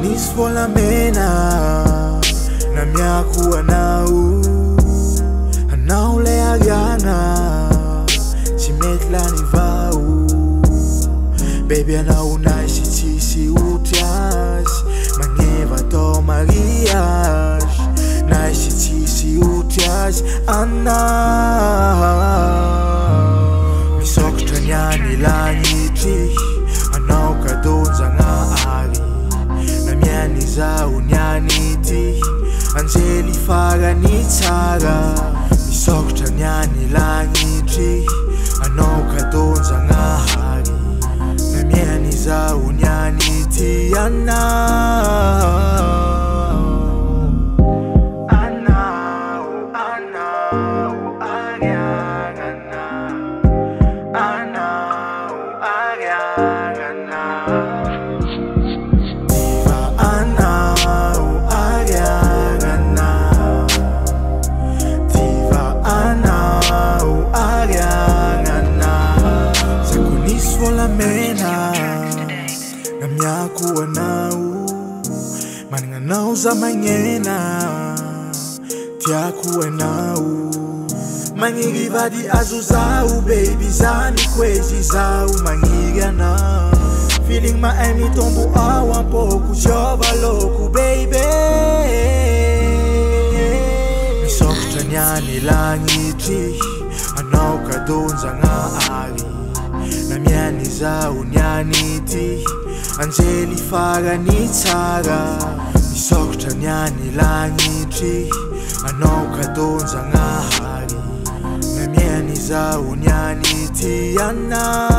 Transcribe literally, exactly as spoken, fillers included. Nisfola mena na miaku anau anaule agana chimekla ni vau baby anauna shichi si utiash maneva to mariash na shichi si utiash ana misok tanyani lani ti anau kadonza na ari Nyani zao nyani di Anjeli faga ni taga Misokta nyani langi di Anoka donza ngahari Na nyani zao nyani di Ana Za mangena Tiaku enau Mangigi vadi azuzau Baby zani kwezi zau Mangigana Feeling maemi tombu awa mpoku Jova loku baby Misokta nyani langiti Anauka donza ngaari Na miani zau nyaniti Anjeli faga nitaga Misokta nyani langiti Anoka donza ngahari Na miani zao nyani tiana